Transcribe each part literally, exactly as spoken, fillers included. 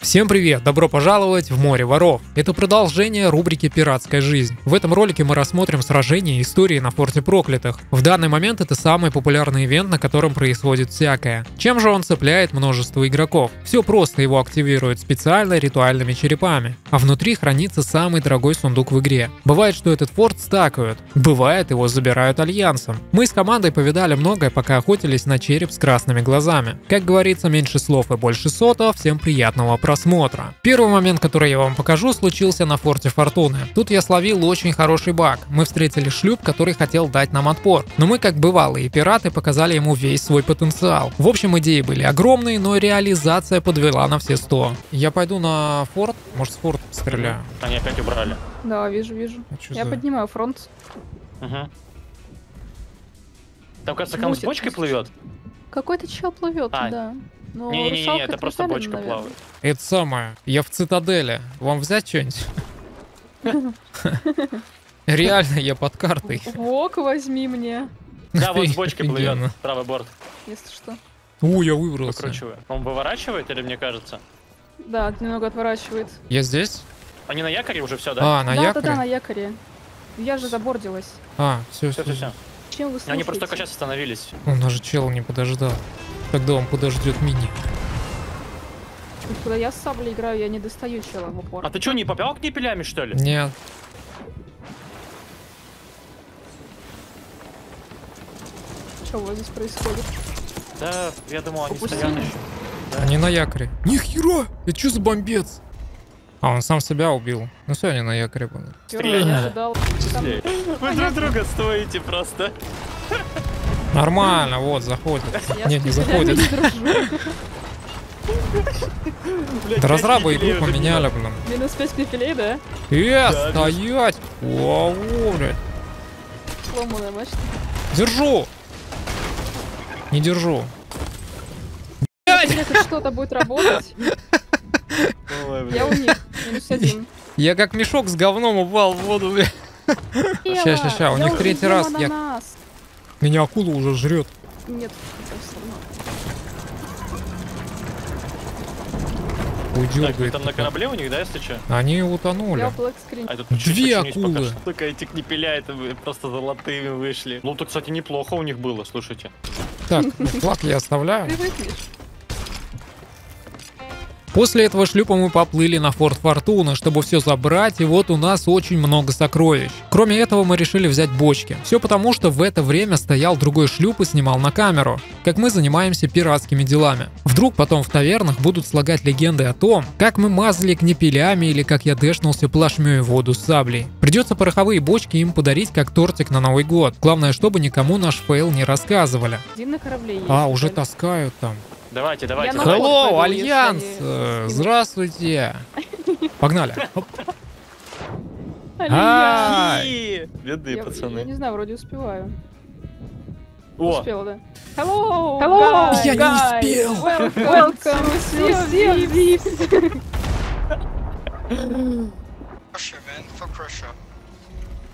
Всем привет! Добро пожаловать в море воров! Это продолжение рубрики «Пиратская жизнь». В этом ролике мы рассмотрим сражения и истории на форте проклятых. В данный момент это самый популярный ивент, на котором происходит всякое. Чем же он цепляет множество игроков? Все просто, его активируют специально ритуальными черепами. А внутри хранится самый дорогой сундук в игре. Бывает, что этот форт стакают, бывает, его забирают альянсом. Мы с командой повидали многое, пока охотились на череп с красными глазами. Как говорится, меньше слов и больше сота, всем приятного просмотра. Просмотра. Первый момент, который я вам покажу, случился на форте Фортуны. Тут я словил очень хороший баг. Мы встретили шлюп, который хотел дать нам отпор. Но мы, как бывалые пираты, показали ему весь свой потенциал. В общем, идеи были огромные, но реализация подвела на все сто. Я пойду на форт. Может, с форта стреляю. Они опять убрали. Да, вижу, вижу. А я за... поднимаю фронт. Угу. Там, кажется, кому с бочкой плывет? Какой-то чел плывет, а. Да. Не-не-не, это просто бочка плавает. Это самое, я в цитадели. Вам взять что-нибудь? Реально, я под картой. Вок, возьми мне. Да, вот с бочкой плывет, правый борт. Если что. У, я выбрался. Он выворачивает или мне кажется? Да, немного отворачивает. Я здесь? Они на якоре уже все, да? А, на якоре? Да-да-да, на якоре. Я же забордилась. А, все, все, все. Чем вы? Они просто только сейчас остановились. Он даже чел не подождал. Тогда он подождет мини. Когда я с саблей играю, я не достаю чела в упор. А ты что, не попал к ней пилями, что ли? Нет. Что у вас здесь происходит? Да, я думал, они Упустили. Стоят еще. Да. Они на якоре. Нихера! Это что за бомбец? А, он сам себя убил. Ну все, они на якоре были. Стреляй. Вы друг друга стоите просто. Нормально, вот, заходит. Я Нет, не заходит. Да разрабы игру поменяли бы нам. Минус пять пикелей, да? Э, стоять! Вау, блядь. Сломанная мачта. Держу! Не держу. Блядь! Если что-то будет работать, я у них. Минус один. Я как мешок с говном упал в воду, блядь. Ща, ща, ща, у них третий раз. Меня акула уже жрет. Нет, уйдет. Так, там на корабле у них, да, если что? Они утонули. А тут две акулы. Только этих не пиляет, просто золотые вышли. Ну, тут, кстати, неплохо у них было, слушайте. Так, флаг я оставляю. После этого шлюпа мы поплыли на форт Фортуна, чтобы все забрать, и вот у нас очень много сокровищ. Кроме этого мы решили взять бочки. Все потому, что в это время стоял другой шлюп и снимал на камеру, как мы занимаемся пиратскими делами. Вдруг потом в тавернах будут слагать легенды о том, как мы мазали гнепилями или как я дэшнулся плашмёй в воду с саблей. Придется пороховые бочки им подарить как тортик на Новый год. Главное, чтобы никому наш фейл не рассказывали. Один на корабле есть. А, уже таскают там. Давайте, давайте. Hello, Альянс! Здравствуйте! Погнали! Бедные пацаны. Я не знаю, вроде успеваю. Успела, да. Hello! Hello! Я не успел! Welcome to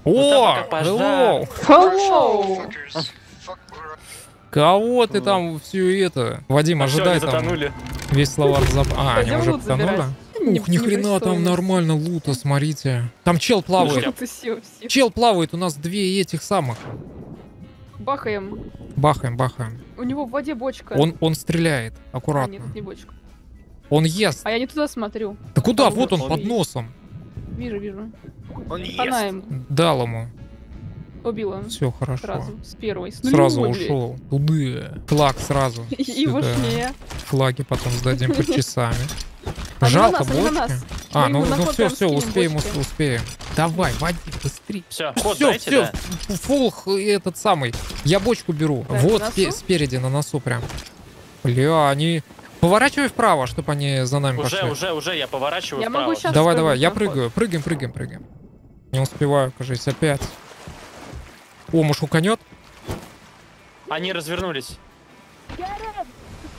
Hello! Кого ты там все это? Вадим, ожидай там. Весь словарь зап... А, они уже потонули? Ух, ни хрена там нормально лута, смотрите. Там чел плавает. Чел плавает, у нас две этих самых. Бахаем. Бахаем, бахаем. У него в воде бочка. Он, он стреляет, аккуратно. Нет, не бочка. Он ест. А я не туда смотрю. Да куда? Вот он под носом. Вижу, вижу. Он ест. Дал ему. Убила. Все хорошо. Сразу, с первой. С сразу ушел. Туды. Флаг сразу. И важнее. Флаги потом сдадим под часами. Жалко бочки. А, ну все, все, успеем, успеем. Давай, Вадим, быстрее. Все, все, фулх этот самый. Я бочку беру. Вот спереди на носу прям. Бля, они... Поворачивай вправо, чтобы они за нами пошли. Уже, уже, уже, я поворачиваю вправо. Давай, давай, я прыгаю. Прыгаем, прыгаем, прыгаем. Не успеваю, кажется, опять. О, может, уконет? Они развернулись.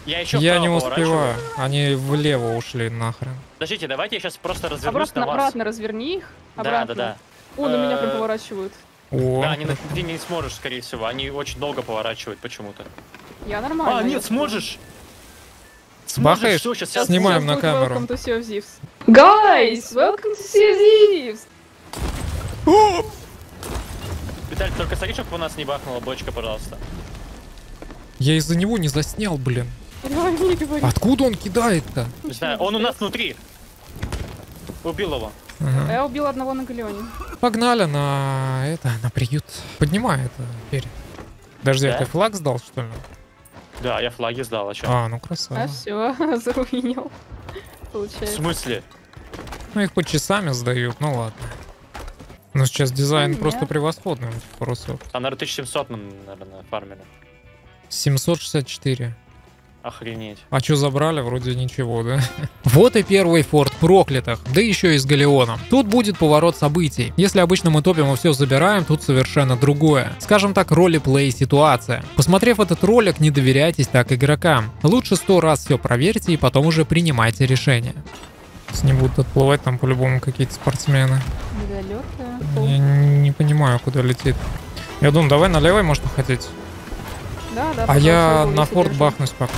Я еще Я не успеваю. Они влево ушли нахрен. Подождите, давайте я сейчас просто развернусь обратно, на вас. Обратно разверни их. Обратно. Да, да, да. О, на меня прям поворачивают. О, да, они на ты не сможешь, скорее всего. Они очень долго поворачивают почему-то. Я нормально. А, нет, сможешь. Сбахаешь? Что, сейчас снимаем сейчас на камеру. Welcome to Sea of Thieves. Guys, welcome to Sea of Thieves. О! Виталь, только смотри, чтобы у нас не бахнула бочка, пожалуйста. Я из-за него не заснял, блин. Откуда он кидает-то? Не знаю, он у нас внутри. Убил его. Ага. Я убил одного на галеоне. Погнали на это, на приют. Поднимай это перед. Подожди, да? Ты флаг сдал, что ли? Да, я флаги сдал, а что? А, ну красава. А все, заруинил. Получается. В смысле? Ну их под часами сдают, ну ладно. Ну сейчас дизайн Нет. просто превосходный. Просто. А, наверное, тысяча семьсот, наверное, фармили. семьсот шестьдесят четыре. Охренеть. А что забрали? Вроде ничего, да? Вот и первый форт проклятых, да еще и с галеоном. Тут будет поворот событий. Если обычно мы топим и все забираем, тут совершенно другое. Скажем так, ролеплей ситуация. Посмотрев этот ролик, не доверяйтесь так игрокам. Лучше сто раз все проверьте и потом уже принимайте решение. С ним будут отплывать там по-любому какие-то спортсмены. Далеко. Я не понимаю, куда летит. Я думаю, давай на левой, может, хотите. Да, да, а я на форт держу. Бахнусь пока.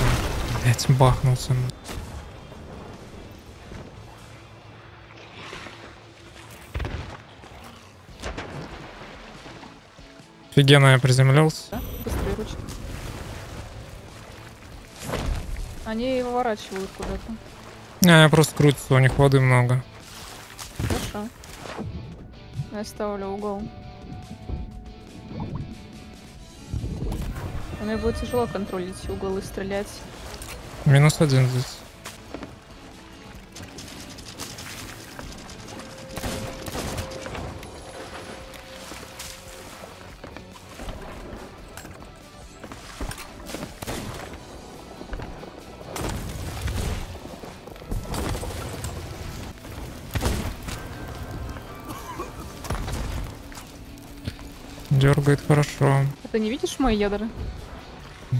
Блять, бахнулся. Офигенно я приземлился. Да? Быстрее ручки. Они его ворачивают куда-то. А, я просто крутится, у них воды много. Хорошо. Я ставлю угол. Мне будет тяжело контролить угол и стрелять. Минус один здесь. Дергает хорошо. А ты не видишь мои ядра?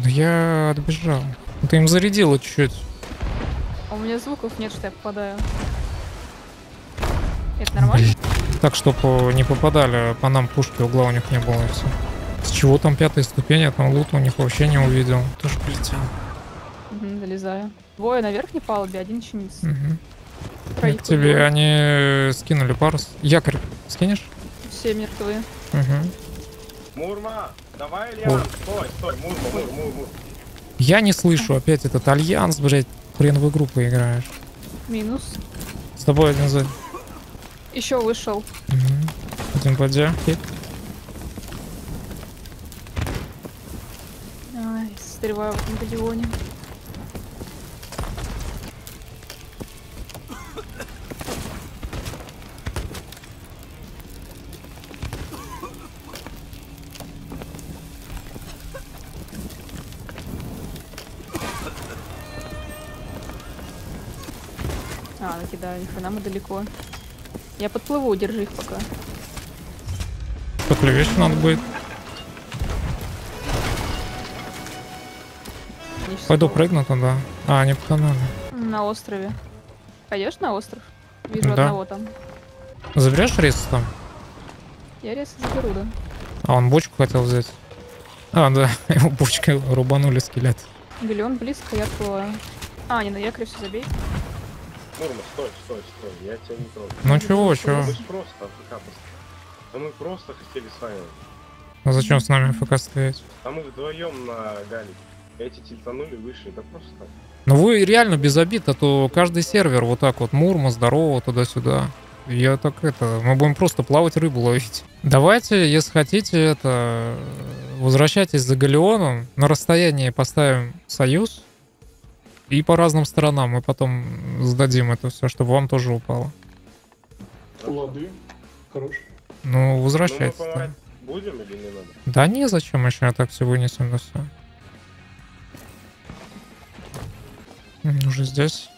Я отбежал. Ты им зарядила чуть-чуть. А у меня звуков нет, что я попадаю. Это нормально? Так, чтобы не попадали по нам пушки, угла у них не было и все. С чего там пятая ступень, я там лут у них вообще не увидел. Тоже полетел. Угу, залезаю. Двое на верхней палубе, один чинится. Угу. К тебе убил. Они скинули парус. Якорь скинешь? Все мертвые. Угу. Мурма! Давай, альянс, стой, стой, мур, мур, мур, мур. Я не слышу, опять этот альянс, блять, хрен в игру поиграешь. Минус. С тобой один за... Еще вышел. Угу. Один подя. Ай, стреваю в галеоне. А, накидаю, ни хрена мы далеко. Я подплыву, держи их пока. Поклевешь надо будет. Пойду прыгну туда. А, не по каналу. На острове. Пойдешь на остров? Вижу, да. Одного там. Заберешь рис там? Я рис заберу, да. А он бочку хотел взять. А, да, его бочкой рубанули скелет. Галеон близко, я плываю. А, не, на якоре все забей. Мурма, стой, стой, стой, я тебя не трогаю. Ну чего, чего? Мы просто АФК поставили. Да мы просто хотели с вами. А зачем с нами АФК стоять? А мы вдвоем на галике. Эти тильтанули выше, да просто так. Ну вы реально без обид, а то каждый сервер вот так вот. Мурма, здорово, туда-сюда. Я так это, мы будем просто плавать, рыбу ловить. Давайте, если хотите, это... Возвращайтесь за галеоном. На расстоянии поставим союз. И по разным сторонам мы потом сдадим это все, чтобы вам тоже упало. Лады. Хорош. Ну, возвращайтесь. Ну, мы помогать будем или не надо? Да не, зачем еще, я так все вынесем на все. Уже здесь.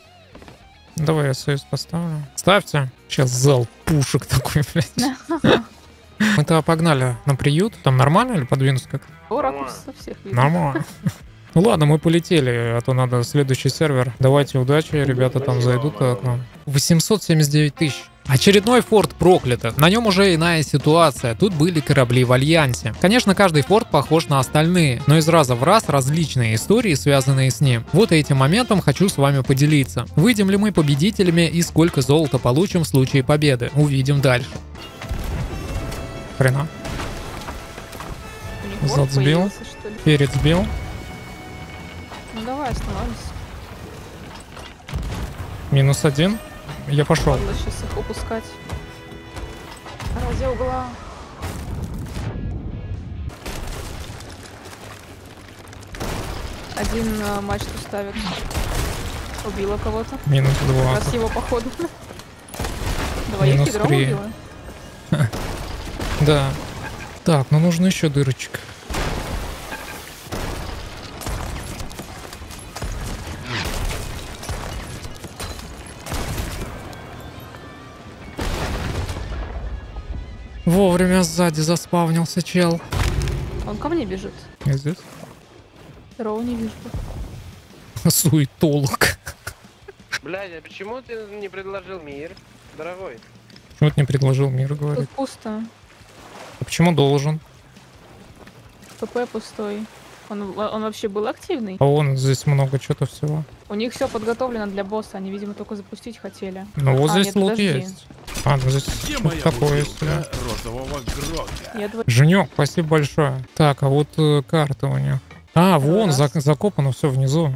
Давай я союз поставлю. Ставьте. Сейчас зал пушек такой, блядь. Мы-то погнали на приют. Там нормально или подвинуться как-то? Нормально. Ну ладно, мы полетели, а то надо следующий сервер. Давайте удачи, ребята там зайдут к нам. восемьсот семьдесят девять тысяч. Очередной форт проклятых. На нем уже иная ситуация. Тут были корабли в альянсе. Конечно, каждый форт похож на остальные, но из раза в раз различные истории, связанные с ним. Вот этим моментом хочу с вами поделиться. Выйдем ли мы победителями и сколько золота получим в случае победы? Увидим дальше. Хрена. Зад сбил. Перец сбил. Ну давай, остановимся. Минус один. Я пошел. Надо сейчас их упускать. Ради угла. Один э, мачту ставит. Убила кого-то. Минус два. Как раз его походу. Двоих ядром убила. Да. Так, ну нужно еще дырочек. Вовремя сзади заспавнился чел. Он ко мне бежит. Я здесь. Второго не вижу. Суетолог. Блядь, а почему ты не предложил мир, дорогой? Почему ты не предложил мир, говорит? Тут пусто. А почему должен? ПП пустой. Он, он вообще был активный? А он здесь много чего-то всего. У них все подготовлено для босса, они, видимо, только запустить хотели. Ну вот а, здесь нет, лут подожди. Есть. А, ну здесь такое есть. Дв... Женек, спасибо большое. Так, а вот э, карта у нее. А, это вон, зак закопано все внизу.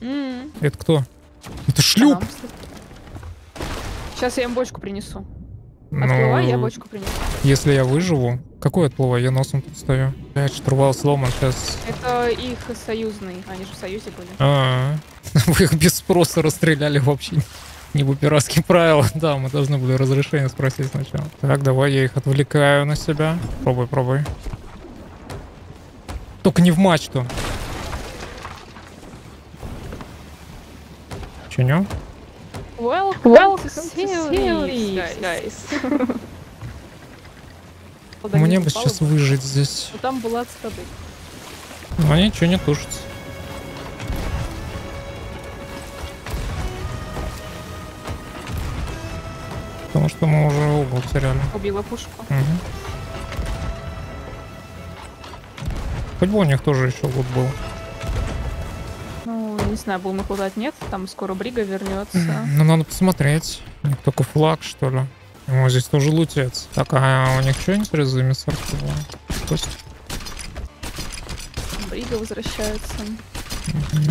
Mm-hmm. Это кто? Это шлюп! Нам... Сейчас я им бочку принесу. Отплывай, ну, я бочку принесу. Если я выживу... Какой отплывай? Я носом тут стою. Блядь, штурвал сломан сейчас. Это их союзный. Они же в союзе были. А-а-а. Вы их без спроса расстреляли вообще. Не по пиратским правилам. Да, мы должны были разрешение спросить сначала. Так, давай я их отвлекаю на себя. Пробуй, пробуй. Только не в мачту. Чиню? Welcome, Welcome to series, guys. Guys. Мне бы сейчас выжить здесь. Но там была отстады. Но ничего не тушится. Потому что мы уже оба потеряли. Убила пушку. Угу. Хоть бы у них тоже еще лут был. Не знаю, будем их лутать, нет. Там скоро брига вернется. Ну, надо посмотреть. У них только флаг, что ли. О, здесь тоже лутец. Так, а у них что-нибудь срезы мясорки было? Пусть. Брига возвращается. Угу.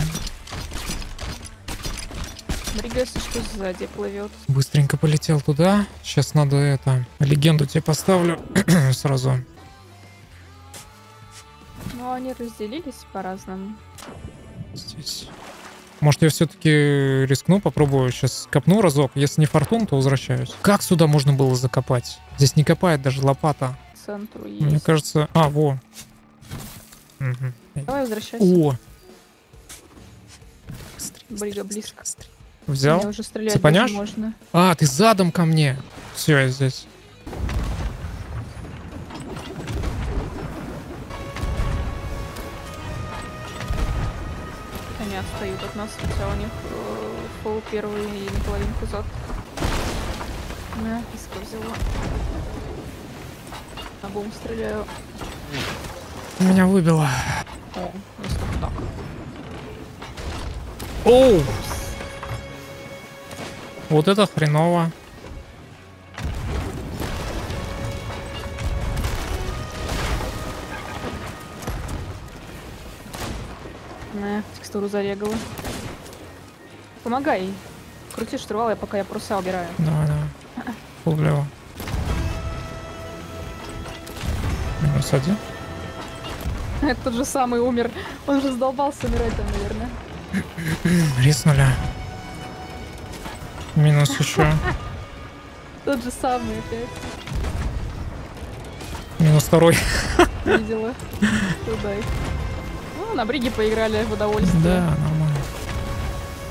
Брига, если что, сзади плывет. Быстренько полетел туда. Сейчас надо это... Легенду тебе поставлю сразу. Ну, они разделились по разным... Здесь. Может, я все-таки рискну, попробую. Сейчас копну разок. Если не фортун, то возвращаюсь. Как сюда можно было закопать? Здесь не копает даже лопата. Центру есть. Мне кажется... А, во. Угу. Давай возвращайся. О! Брига близко. Взял? Уже цепаняшь? Можно. А, ты задом ко мне. Все, я здесь. Отстают от нас, хотя у них э, пол первый и половинку зад. На, писка взяла. На бум стреляю. Меня выбило. О, так. Оу! Упс. Вот это хреново. Текстуру зарегала. Помогай. Крути штурвал, я пока я просто убираю. Да, да. Полглево. Минус один. Это тот же самый умер. Он же задолбался умирать там, наверное. Рис нуля. Минус еще. Тот же самый опять. Минус второй. Видела. Удай. На бриге поиграли в удовольствие. Да, нормально.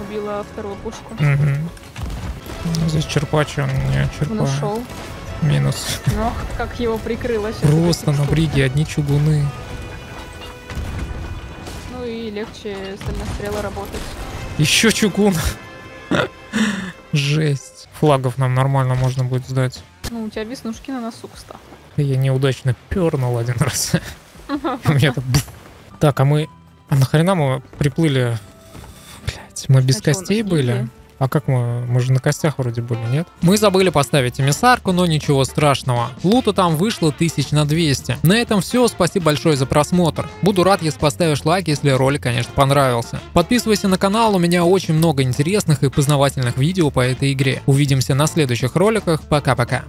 Убила вторую пушку. Угу. Здесь черпач, он не черпал. Он ушел. Минус. Но как его прикрыло. Просто на бриге одни чугуны. Ну и легче стальная стрела работать. Еще чугун. Жесть. Флагов нам нормально можно будет сдать. Ну, у тебя веснушки на носу, кстати. Я неудачно пернул один раз. У меня там... Так, а мы... А нахрена мы приплыли? Блять, мы без костей были? А как мы? Мы же на костях вроде были, нет? Мы забыли поставить эмиссарку, но ничего страшного. Лута там вышло тысяч на двести. На этом все. Спасибо большое за просмотр. Буду рад, если поставишь лайк, если ролик, конечно, понравился. Подписывайся на канал, у меня очень много интересных и познавательных видео по этой игре. Увидимся на следующих роликах. Пока-пока.